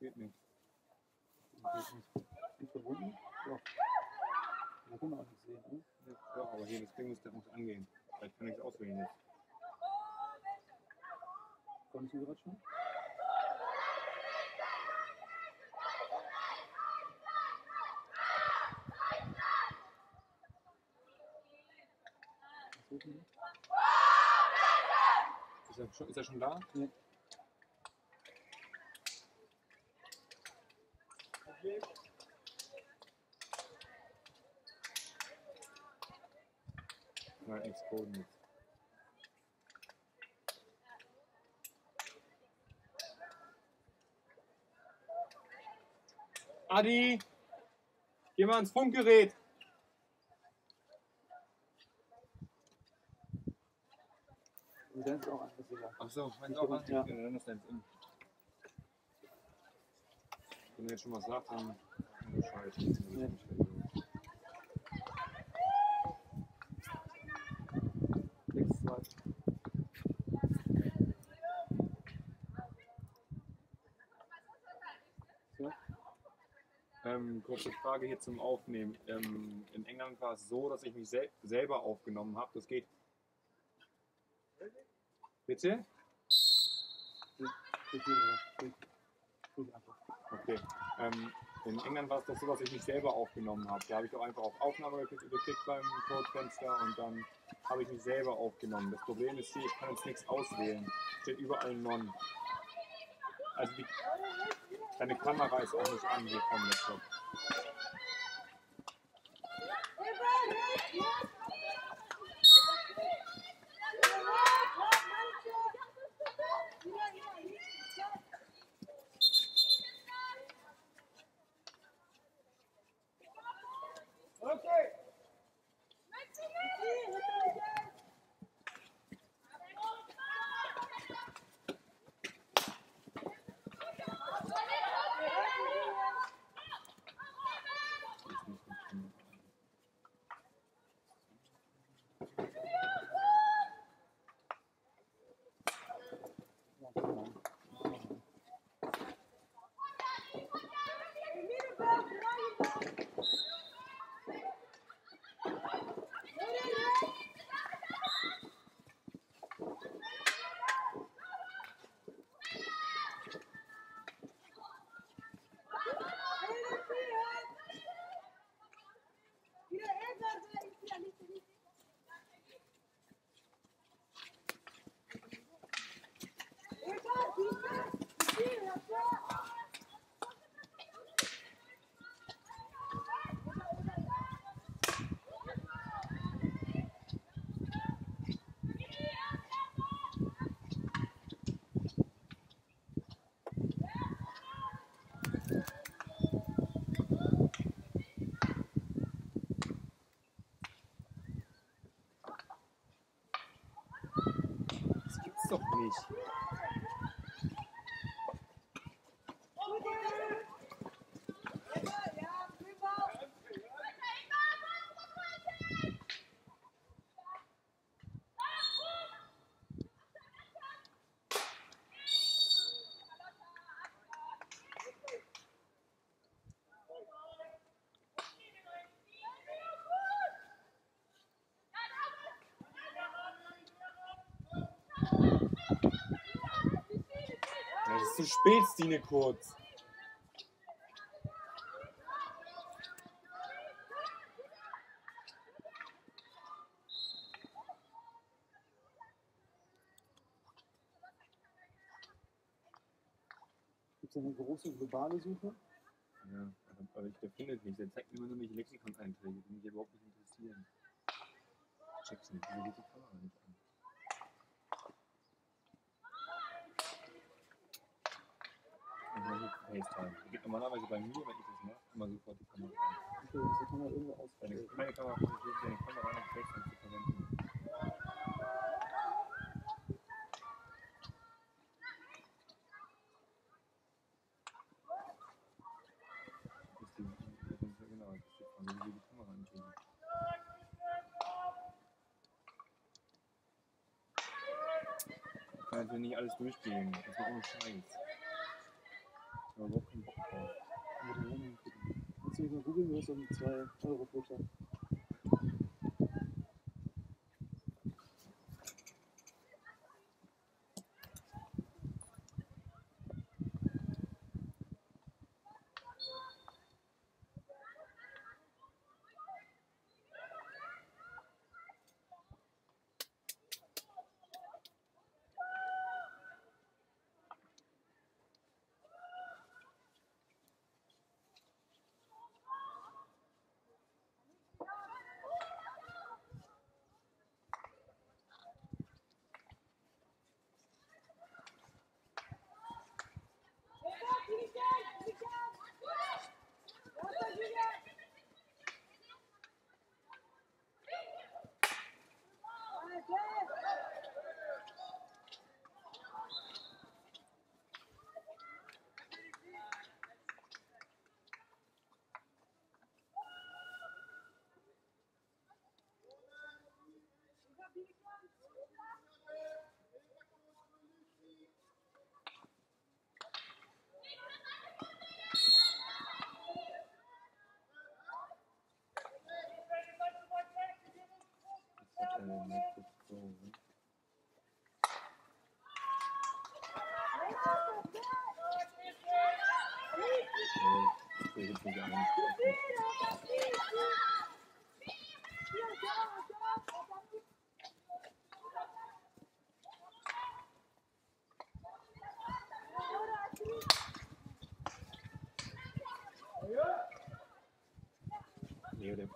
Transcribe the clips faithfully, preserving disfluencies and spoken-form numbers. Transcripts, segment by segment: Geht nicht. Geht nicht. Nicht verbunden? Doch. Da kann man auch nicht sehen, ne? Ja, aber hier, das Ding muss der muss angehen. Vielleicht kann ich es auswählen jetzt. Kann ich hier gerade schon? Ist er schon, ist er schon da? Ja. Okay. Nein, exploden jetzt. Adi, geh mal ans Funkgerät. Dann ist auch anders egal. Achso, wenn es auch anders ja. Dann ist deins in. Wenn du jetzt schon was sagst, dann Bescheid. Ja. sechs, zwei. So. Ähm, kurze Frage hier zum Aufnehmen. Ähm, in England war es so, dass ich mich sel selber aufgenommen habe. Das geht. Bitte? Okay. Ähm, in England war es doch so, dass ich mich selber aufgenommen habe. Da habe ich doch einfach auf Aufnahme geklickt beim Codefenster und dann habe ich mich selber aufgenommen. Das Problem ist hier, ich kann jetzt nichts auswählen. Steht überall Non. Also die, deine Kamera ist auch nicht an hier vom Laptop. Doch nicht. Das ist zu spät, Stine, kurz. Gibt es eine große globale Suche? Ja, aber ich finde es nicht. Der zeigt mir immer nur welche Lexikon-Einträge, die mich überhaupt nicht interessieren. Check's nicht, wieso geht die Kamera nicht an? FaceTime. Das geht normalerweise bei mir, wenn ich das mache, immer sofort die Kamera an. Okay, das kann man irgendwo auswählen. Meine Kamera versucht, deine Kamera nach FaceTime zu verwenden. Das ist die, das ist ja genau, das steht von mir, wie die Kamera angeht. Ich kann natürlich nicht alles durchgehen, das ist doch ohne Scheiß. mal Wochen. Kannst du mich mal googeln, du hast um zwei Euro pro Tag. Near them.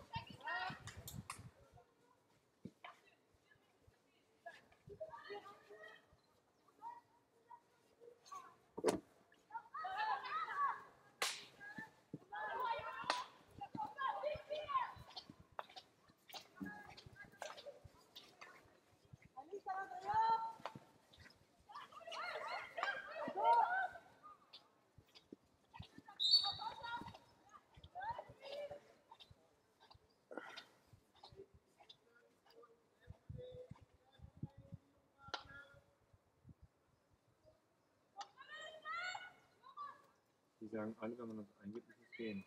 Die sagen alle, wenn man das eingibt, muss es gehen.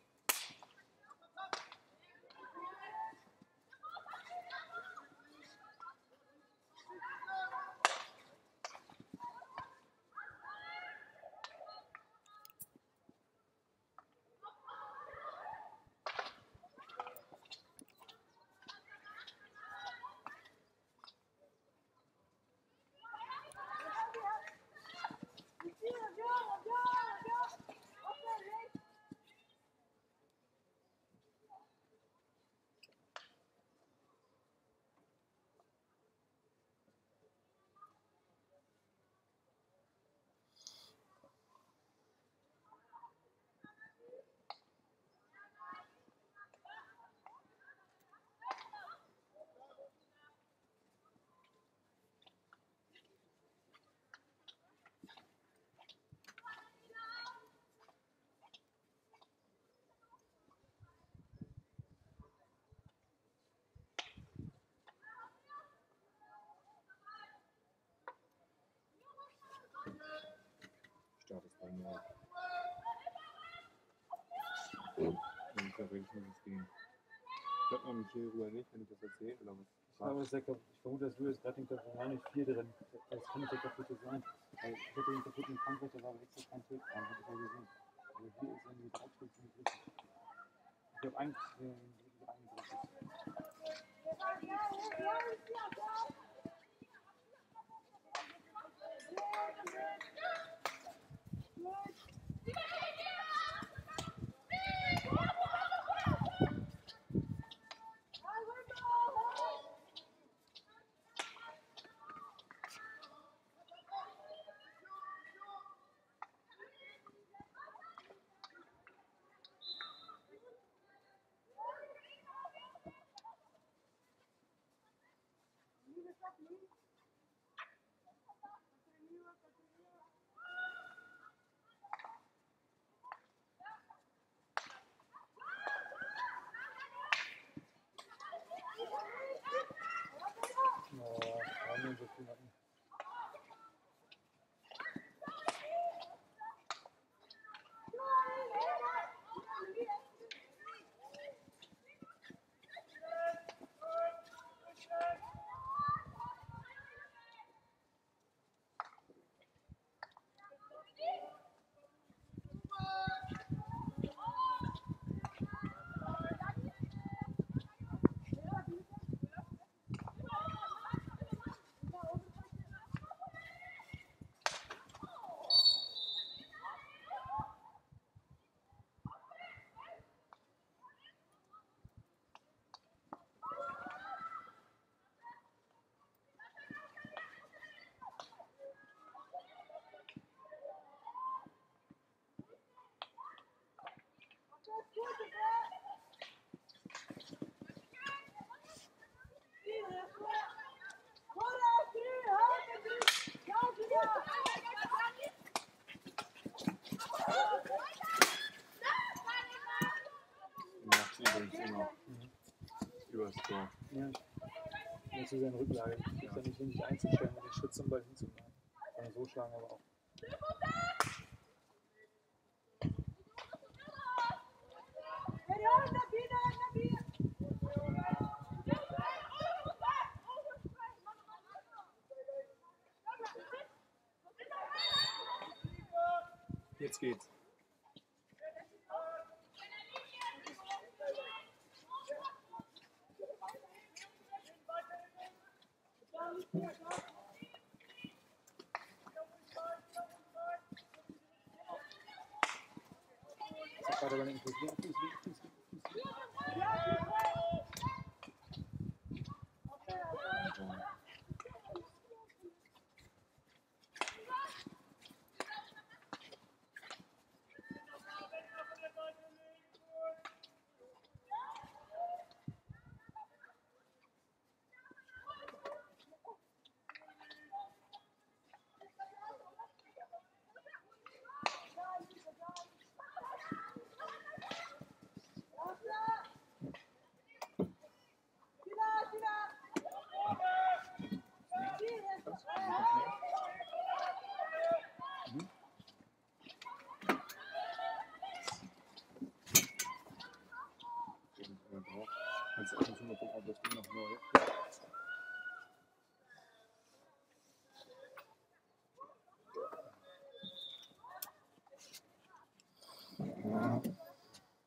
Ich glaube, man mich hier rüber nicht, wenn ich das erzähle. Oder was? Ich, glaube, ich vermute, dass Louis gerade den Köpfen gar nicht viel drin. Das kann nicht der kaputte sein. Weil ich hätte den kaputten Frankreich, da war aber extra kein Töten. Das habe ich ja gesehen. Aber hier ist irgendwie der Abschluss nicht richtig. Ich glaube, eigentlich sind die eingebracht. Ja. Ja. Das ist ja eine Rücklage. Ich ja. kann nicht hin, sich einzustellen und den Schritt zum Ball hinzumachen. Kann so schlagen, aber auch. Jetzt geht's.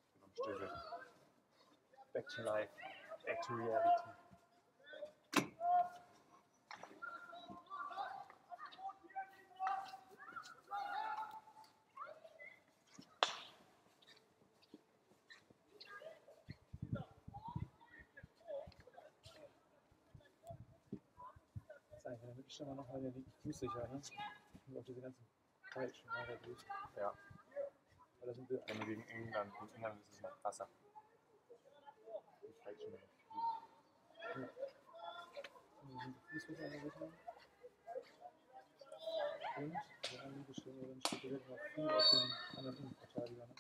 Back to life, back to reality. Dann würde ich schon mal noch mal den linken Fuß sicher, ne? Und auch diese ganzen Peitschen weiter durch. Ja. Weil da sind wir. Wenn wir gegen England, in England ist es noch krasser. Die Peitschen. Ja. Und die Fußwege an der Richtung. Und der andere Bestände, dann steht direkt noch viel auf den anderen Innenverteidiger, ne?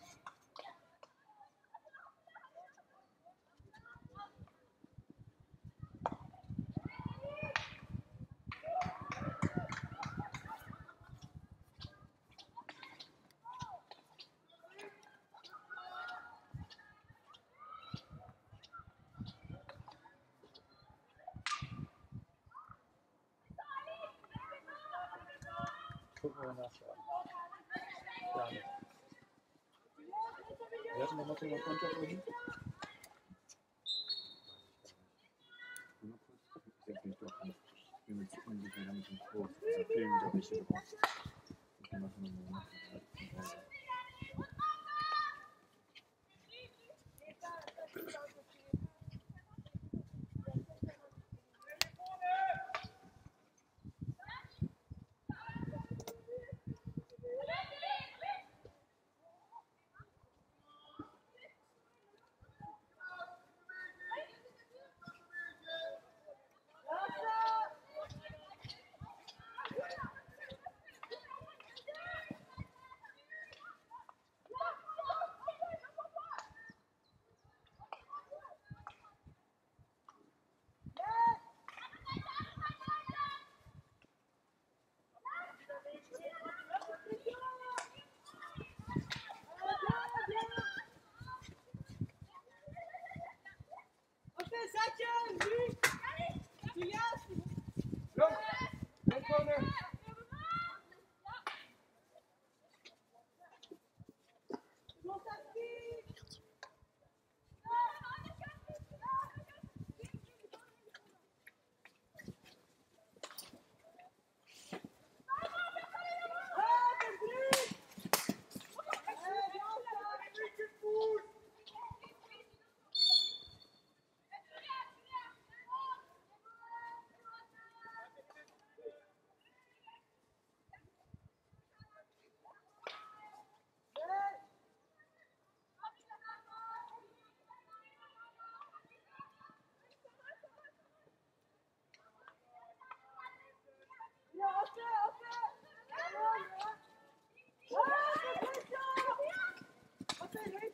Gucken wir mal nachschlagen. Gar nicht. Wir hatten nochmal den Kontakt oben. Ich denke nicht, doch nicht. Ich bin jetzt unsicher, damit ich vor. Ich bin doch nicht hier drauf. Ich kann das nochmal machen.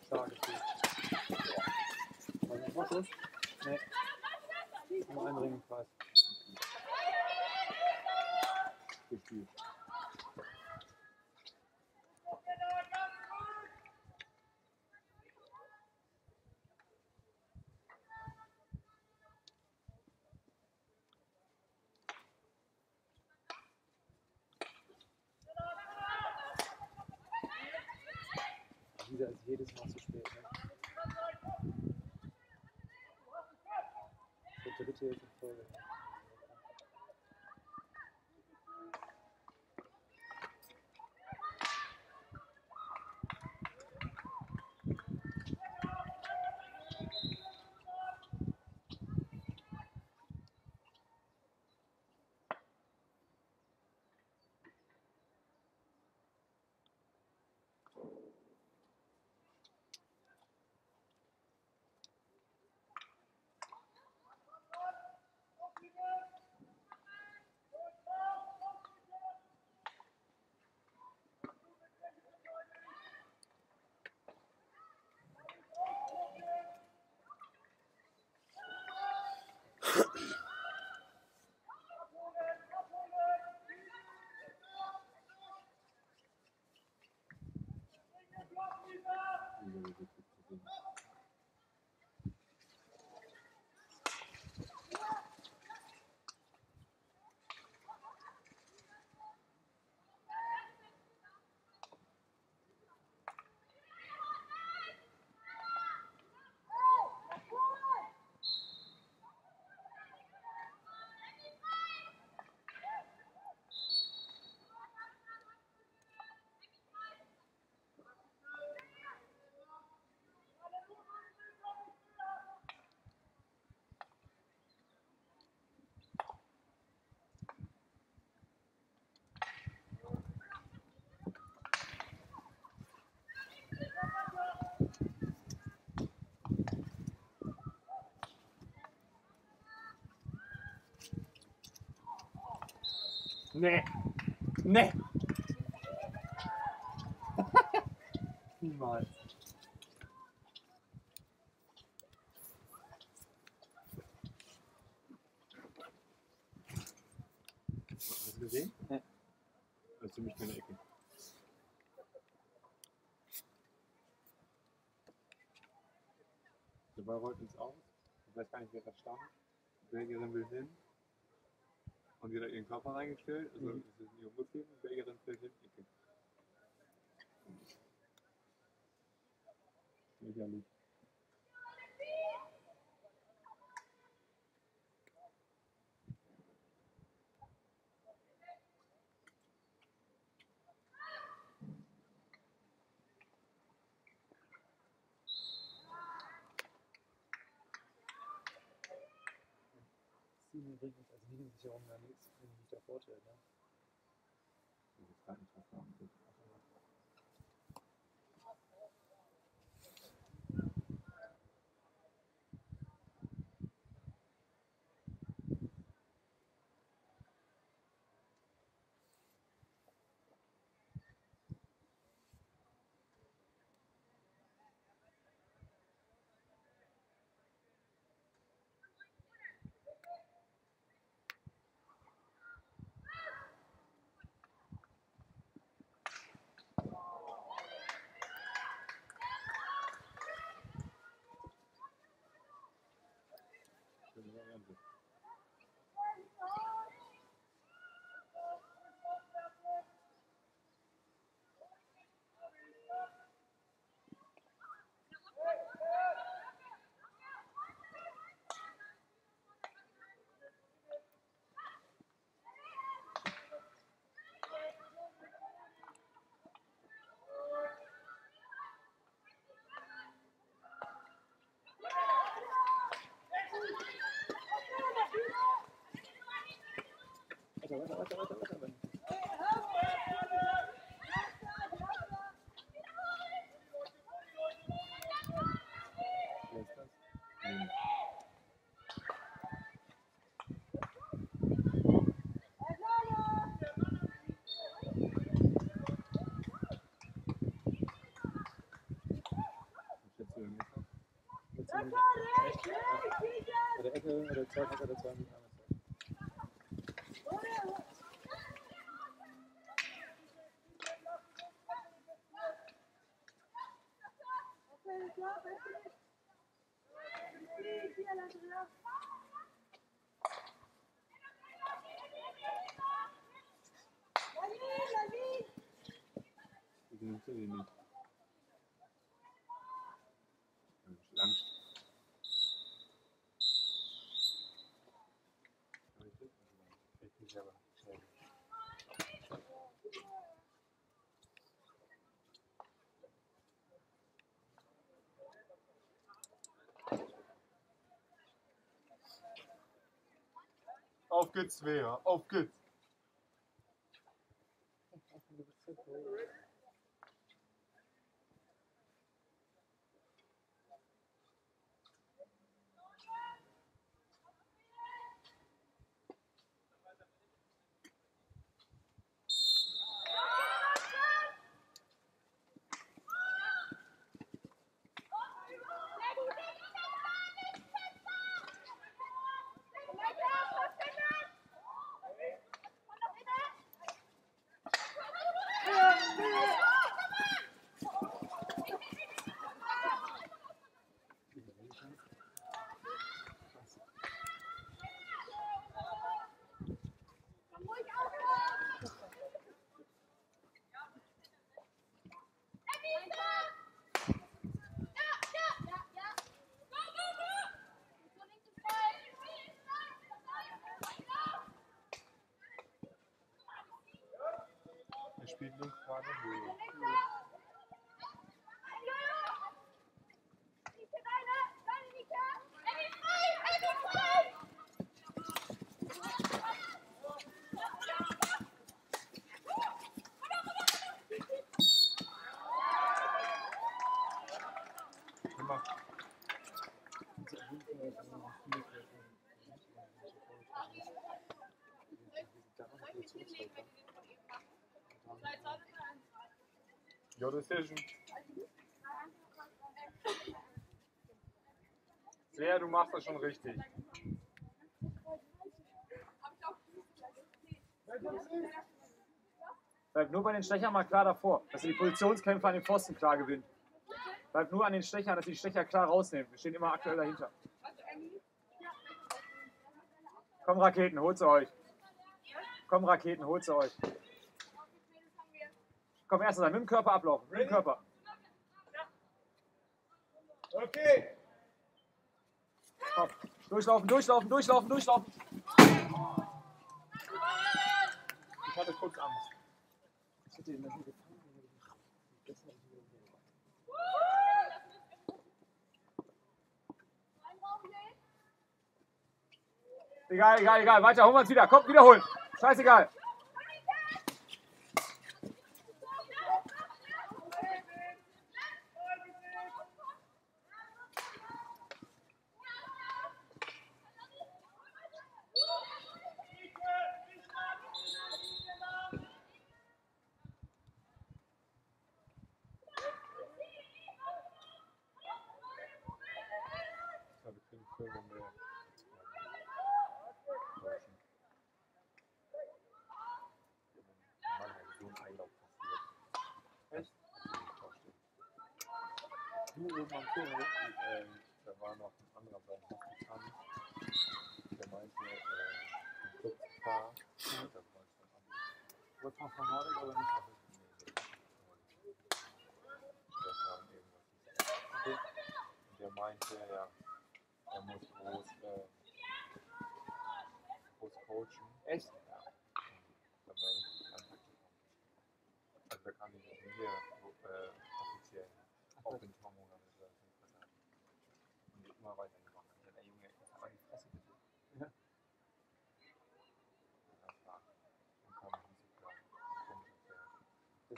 Stark gespielt. War das ein Vorschuss? Nee. Einringkreis gespielt. Wieder ist jedes Mal zu spät. Ne? Der dritte ist in Folge. Nee. Nee. Niemals. Hast du das gesehen? Nee. Das ist ziemlich keine Ecke. Der Ball rollt ins Aus. Ich weiß gar nicht, wer da stand. Belgierin will hin. Und wieder ihren Körper reingestellt, also mhm. Das ist nicht umgekehrt, und welcher dann fällt hinten. Lächerlich. Sieben bringt uns als Minensicherung da nichts, wenn ich mich da vorstelle. Ne? Das ist gar nicht was da angeht. Weiter, weiter, weiter, weiter, weiter, weiter. Wer ist das? Hm. Was schätzt du denn jetzt noch? Oder Ecke oder zwei Meter oder zwei Meter. Auf geht's, Vera, auf geht's! Spielt nun gerade Höhe. Your decision. Svea, du machst das schon richtig. Bleib nur bei den Stechern mal klar davor, dass ihr die Positionskämpfe an den Pfosten klar gewinnt. Bleib nur an den Stechern, dass ihr die Stecher klar rausnehmt. Wir stehen immer aktuell dahinter. Komm, Raketen, holt sie euch. Komm, Raketen, holt sie euch. Komm, erst mal mit dem Körper ablaufen. Mit dem Körper. Okay. Komm. Durchlaufen, durchlaufen, durchlaufen, durchlaufen. Ich hatte kurz Angst. Ich hätte ihn noch nie gefangen. Egal, egal, egal. Weiter, holen wir uns wieder. Komm, wiederholen. Scheißegal. Das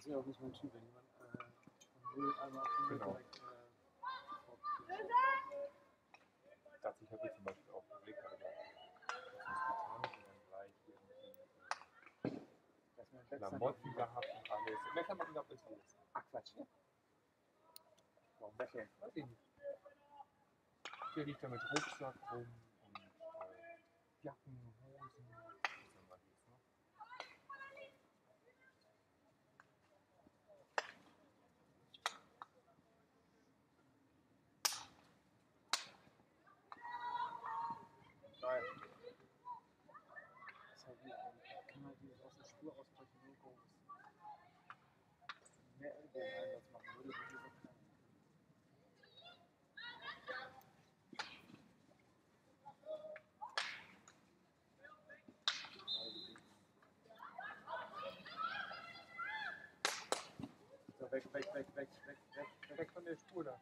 ist ja auch nicht mein Typ, wenn jemand äh, einmal auf den genau. direkt, äh, das, ich habe jetzt zum Beispiel auch einen Blick, aber das ist dann gleich irgendwie äh, Lamotten gehabt und alles. Weckermann gehabt ist alles. Ach Quatsch. Warum Wecker? Weiß ich nicht. Hier liegt er mit Rucksack rum und Jacken, Hosen, was geht's noch? Nein. Das ist halt gut. Man kann halt hier aus der Spur ausbrechen, nur groß. Mehr Ellbogeneinsatz machen würde, würde ich auch nicht. Weg, weg, weg, weg, weg, weg, weg von der Spur da.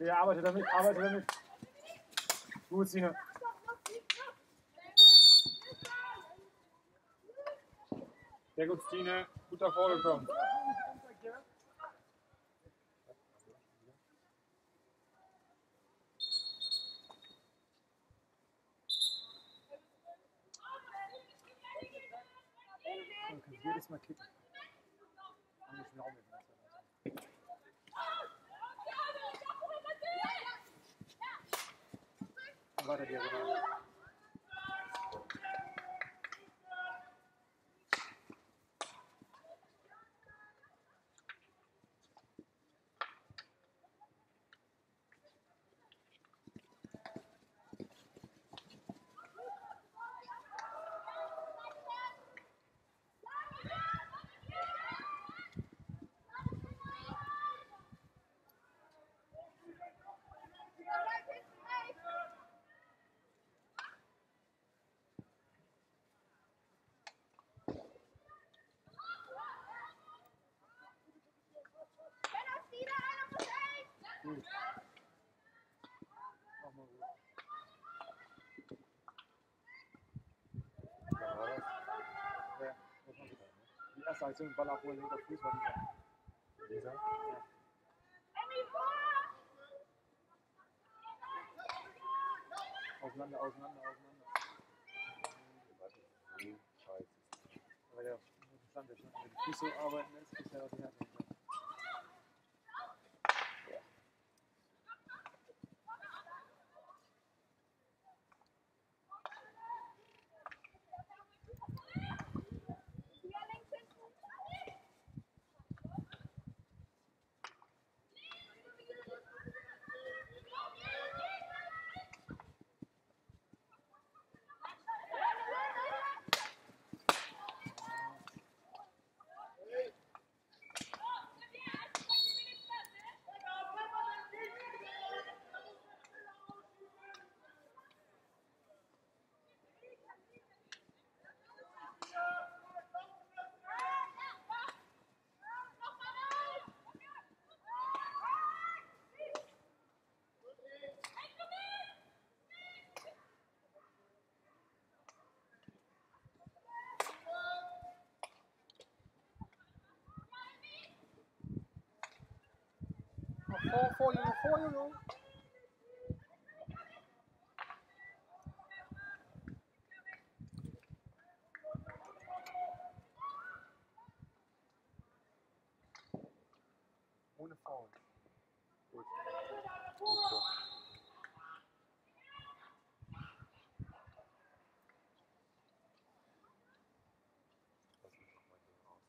Ja, arbeite damit, arbeite damit. Gut, Sina. Sehr gut, Stine. Gut nach vorne gekommen. Man kann jedes Mal kicken. Und ich glaube, weiter die Erinnerung. Gut. Mach mal gut. Ja, war das? Ja, das war wieder. Die erste Aktion, Ball abholen, hinter Fuß war dieser. Dieser? Ja. Auseinander, auseinander, auseinander. Scheiße. Aber der Stand, der schon mit den Füßen arbeiten lässt, ist ja was Härtes. Vor, vor, Junge, vor, Junge. Ohne Foul. Gut. Gut so. Lass mich noch mal hier raus.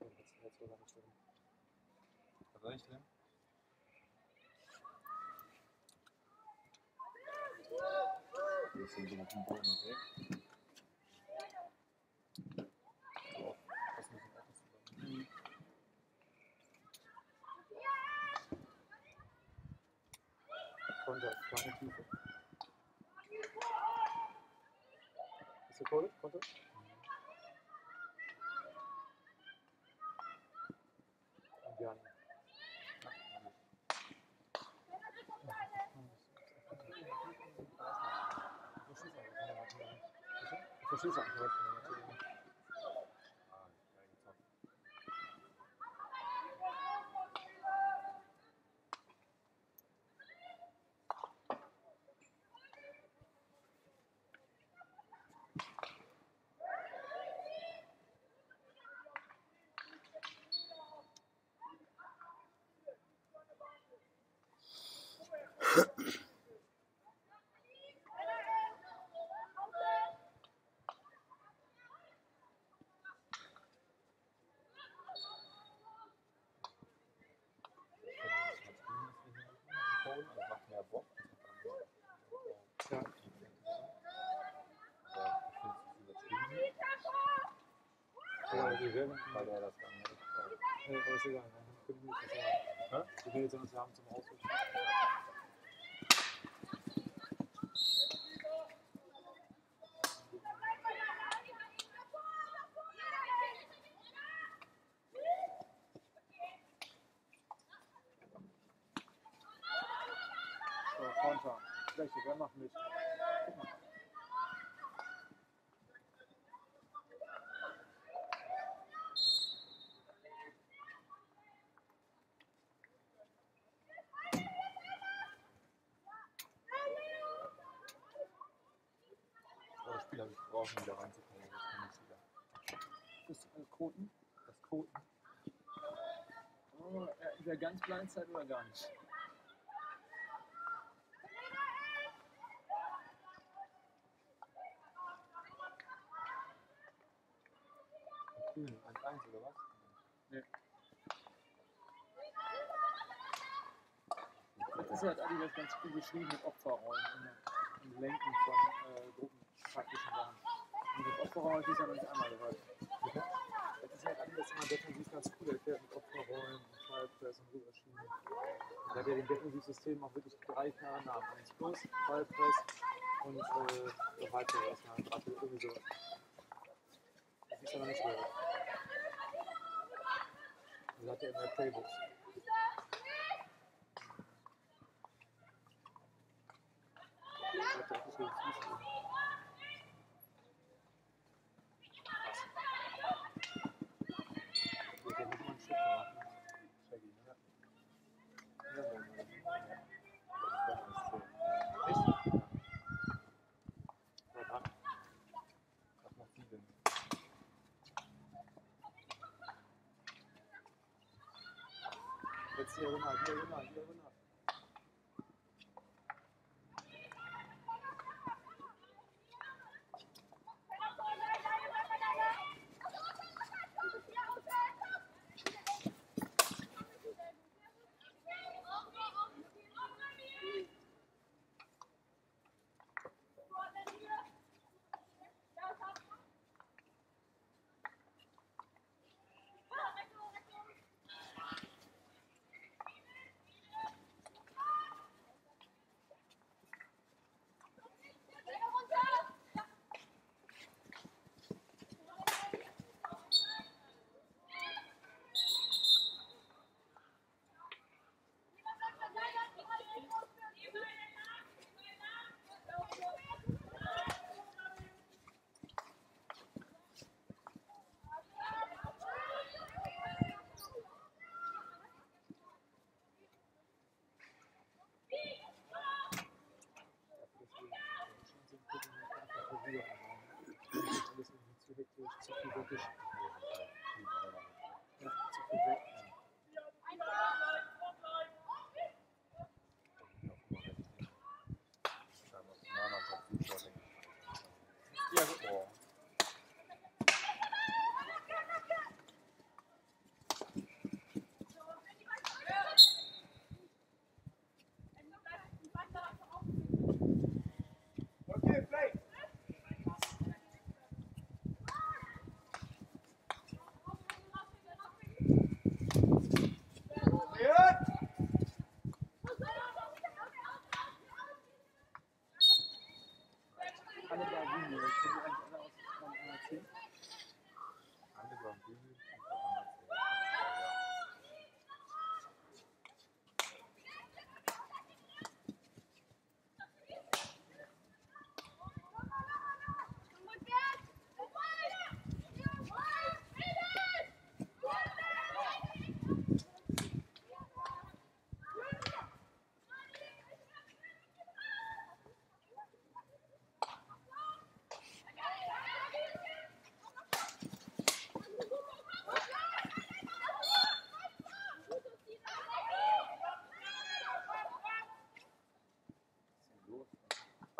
Und jetzt, jetzt wieder nicht drin. Soll ich denn? Jetzt sind wir noch den Boden weg. So, das müssen wir auch zusammen. Konter, kleine Tiefe. Ist der Kohl? Konter? Und Jan. Thank you. she's not here. Weil der das gar nicht. Nee, aber ist egal, wir können nicht sagen. Wir können jetzt uns haben zum Auswischen. So, Konter. Fläche, wer macht mit? Guck mal. Brauchen wieder reinzukommen, das kann ich wieder. Das äh, Koten? Das Koten. Oh, äh, wäre ganz Blindzeit oder gar nicht? Grün, eins eins oder was? Nee. Das hat Adi das ganz cool geschrieben mit Opferräumen und Lenken von äh, Gruppen. Praktischen Sachen. Und mit Opferrollen habe ich es ja noch nicht einmal gehört. Ja. Das ist halt alles immer defensiv ganz cool erklärt mit Opferrollen und Firepress und Rüberschienen. Da hat ja dem Defensivsystem auch wirklich drei klare Namen. Eins plus, Firepress und äh, der Weitere erstmal ein Drache, irgendwie so. Das ist ja noch nicht schwer. Das hat ja immer Playbooks. Das ist ja nicht hier runter, hier runter, hier runter.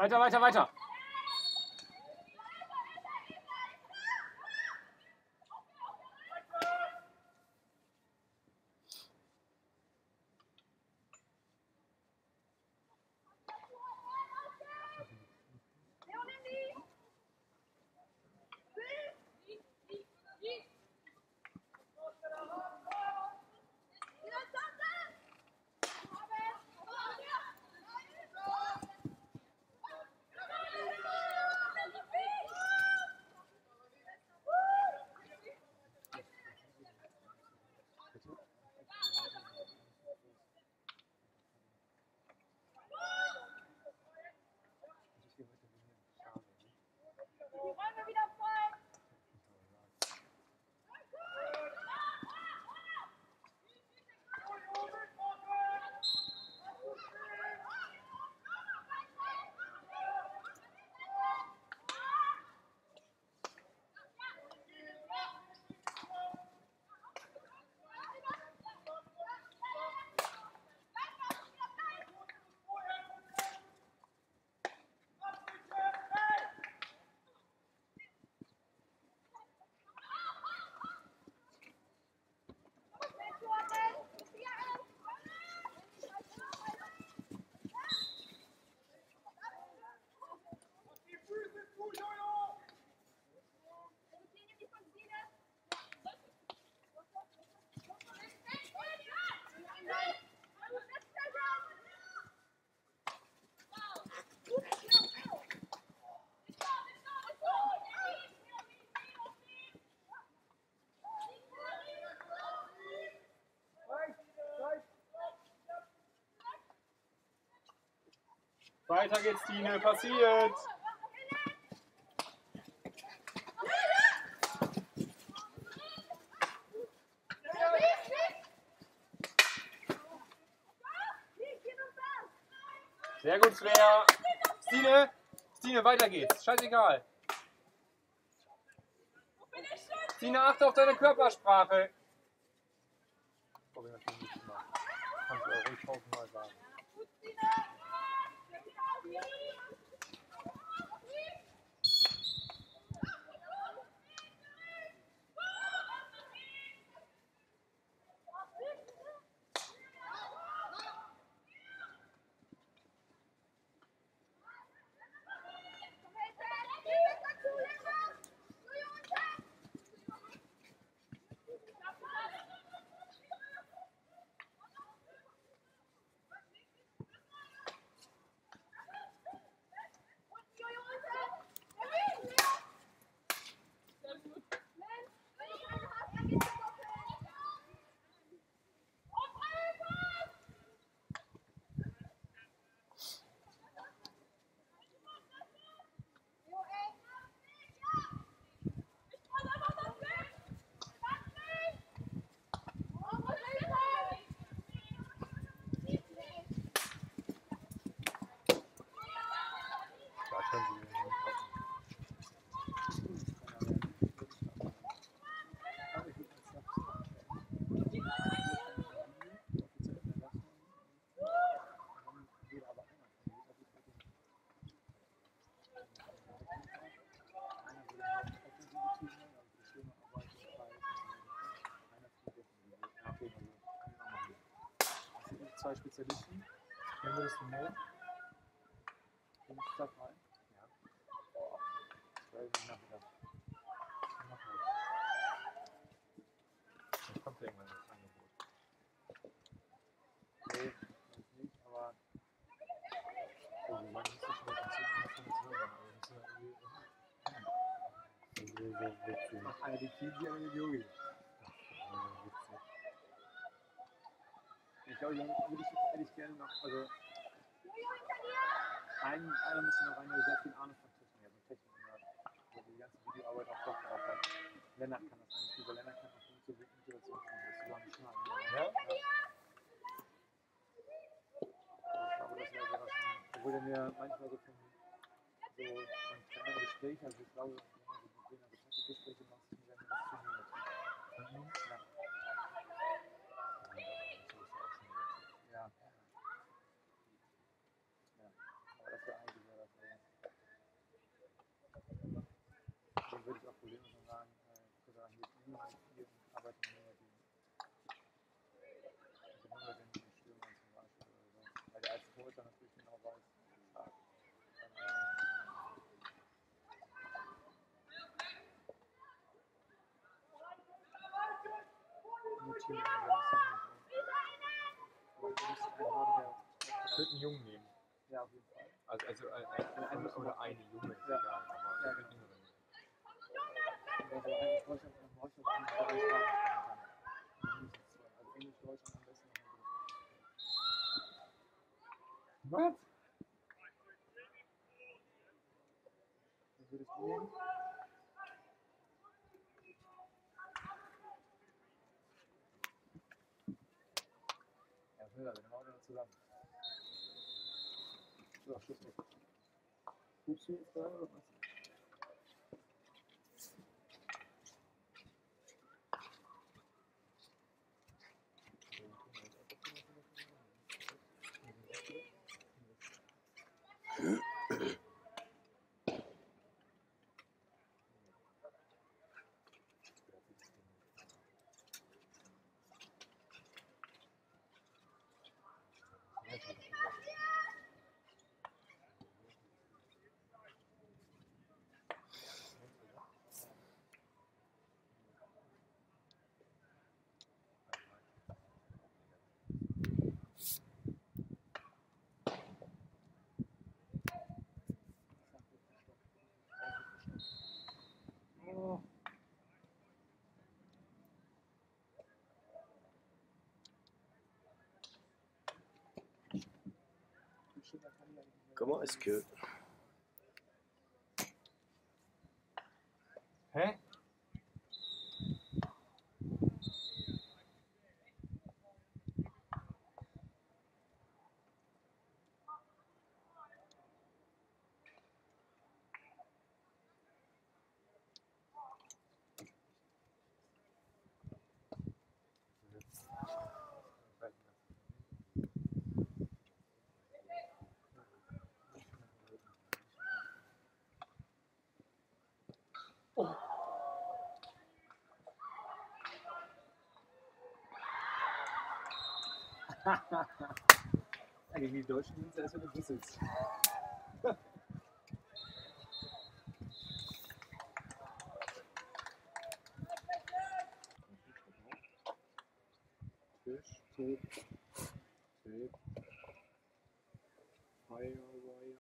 Weiter, weiter, weiter. Weiter geht's, Tine, passiert! Sehr gut, Svea! Stine, Stine, weiter geht's, scheißegal! Stine, achte auf deine Körpersprache! Oh, wir haben das nicht gemacht. Kannst du auch ruhig tausendmal sagen. Zwei Spezialisten. Wen würdest du nehmen? Bin ich da rein? Ja. Boah. Zwei Minuten nachher. Dann kommt irgendwann das Angebot. Nee, das nicht, aber. Oh, man muss das schon mit dem Ziel machen. Ach, eine Kiwi, die eine Yogi. Ich glaube, dann würde ich ehrlich gerne noch, also einen, einer müsste noch rein, der sehr viel Ahnung von Technik hat, also Technik hat, der die ganze Videoarbeit auch doch drauf hat. Lennart kann das eigentlich, über Lennart kann das nicht so wirklich Intuition machen, das ist gar nicht schneiden. Ja? Ja. Ich glaube, das wäre sehr wahrscheinlich. Obwohl der mir manchmal so von so einem kleinen Gespräch, also ich glaube, wenn man so mit denen also bestimmte Gespräche macht, dann werden wir das tun. Mhm. Ja. Ja, aber das war eigentlich sehr, sehr Ich würde einen Jungen nehmen. Ja, auf jeden Fall. Also, also ein, ein, oder, oder eine Junge, ist ja egal. Aber ja. Also eigentlich Deutschland und Deutschland und Deutschland kann. Also Englisch, Deutschland am besten. Was? Wie würdest du nehmen? Ja, Müller, wir nehmen auch noch zusammen. So, Schluss mit. Gibst du jetzt da oder was? Come on, it's cute. Hey? Gegen die deutschen Münze ist ja ein bisschen. Fisch, Tipp, Tipp, Feuerwehr.